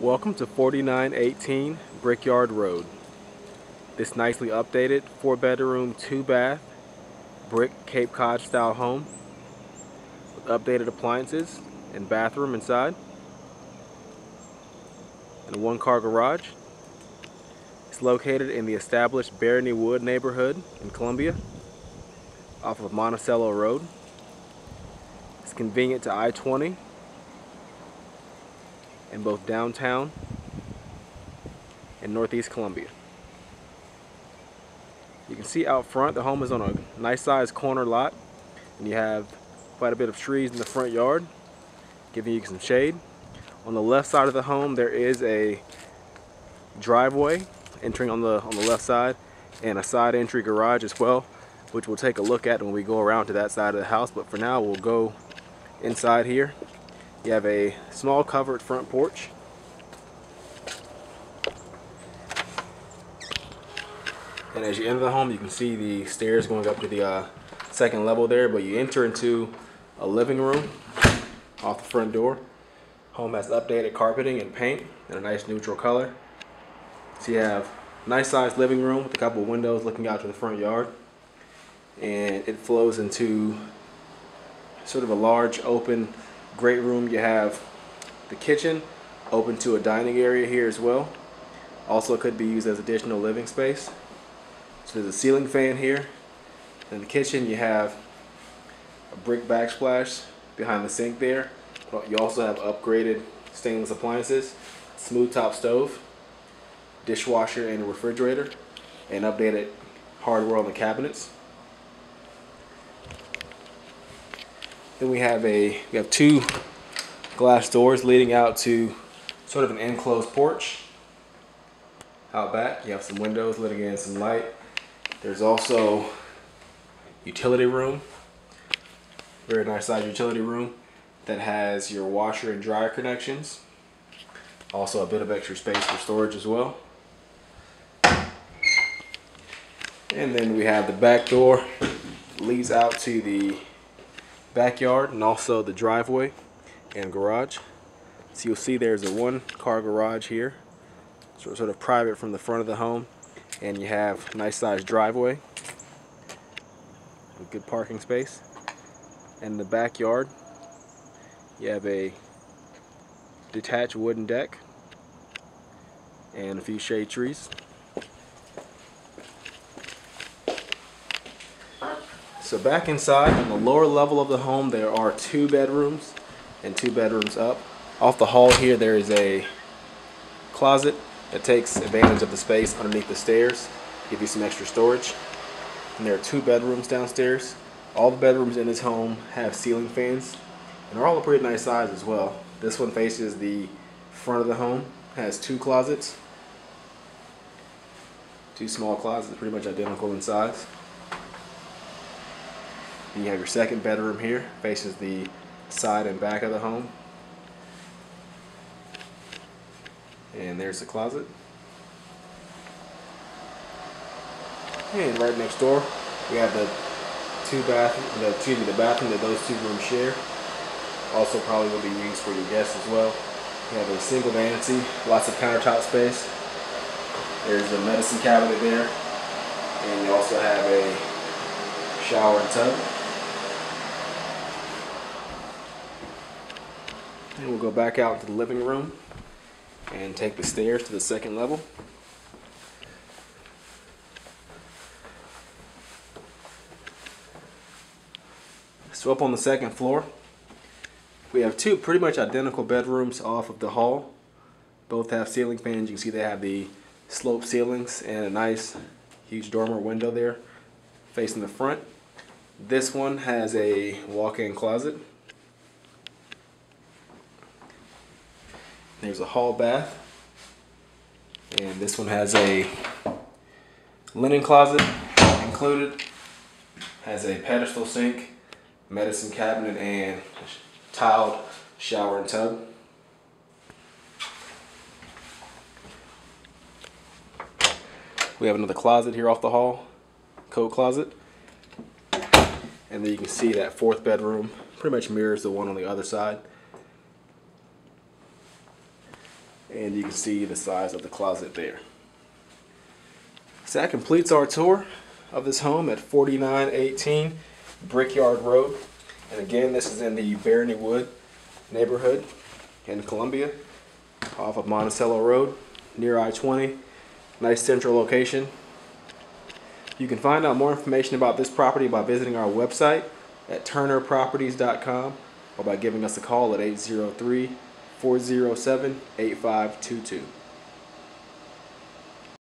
Welcome to 4918 Brickyard Road. This nicely updated 4-bedroom, 2-bath, brick Cape Cod style home with updated appliances and bathroom inside and a 1-car garage. It's located in the established Barony Wood neighborhood in Columbia off of Monticello Road. It's convenient to I-20 in both downtown and northeast Columbia. You can see out front the home is on a nice sized corner lot, and you have quite a bit of trees in the front yard giving you some shade. On the left side of the home there is a driveway entering on the left side and a side entry garage as well, which we'll take a look at when we go around to that side of the house, but for now we'll go inside here. You have a small covered front porch. And as you enter the home, you can see the stairs going up to the second level there, but you enter into a living room off the front door. Home has updated carpeting and paint in a nice neutral color. So you have a nice sized living room with a couple of windows looking out to the front yard. And it flows into sort of a large open great room. You have the kitchen open to a dining area here as well. Also could be used as additional living space. So there's a ceiling fan here. In the kitchen you have a brick backsplash behind the sink there. You also have upgraded stainless appliances, smooth top stove, dishwasher and refrigerator, and updated hardware on the cabinets. Then we have two glass doors leading out to sort of an enclosed porch. Out back, you have some windows letting in some light. There's also utility room, very nice sized utility room that has your washer and dryer connections. Also a bit of extra space for storage as well. And then we have the back door leads out to the backyard and also the driveway and garage. So you'll see there's a 1-car garage here, sort of private from the front of the home, and you have a nice sized driveway with good parking space. And the backyard, you have a detached wooden deck and a few shade trees. So back inside, on the lower level of the home, there are 2 bedrooms and 2 bedrooms up. Off the hall here, there is a closet that takes advantage of the space underneath the stairs, give you some extra storage. And there are 2 bedrooms downstairs. All the bedrooms in this home have ceiling fans, and they're all a pretty nice size as well. This one faces the front of the home, has 2 closets. 2 small closets, pretty much identical in size. And you have your 2nd bedroom here, faces the side and back of the home. And there's the closet. And right next door, we have the bathroom that those 2 rooms share. Also probably will be used for your guests as well. You have a single vanity, lots of countertop space. There's a medicine cabinet there. And you also have a shower and tub. And we'll go back out to the living room and take the stairs to the 2nd level. So up on the 2nd floor, we have 2 pretty much identical bedrooms off of the hall. Both have ceiling fans. You can see they have the sloped ceilings and a nice huge dormer window there facing the front. This one has a walk-in closet. There's a hall bath, and this one has a linen closet included, has a pedestal sink, medicine cabinet, and tiled shower and tub. We have another closet here off the hall, coat closet, and then you can see that 4th bedroom pretty much mirrors the one on the other side. and you can see the size of the closet there. So that completes our tour of this home at 4918 Brickyard Road. And again, this is in the Barony Wood neighborhood in Columbia, off of Monticello Road, near I-20. Nice central location. You can find out more information about this property by visiting our website at turnerproperties.com or by giving us a call at 803-407-8522.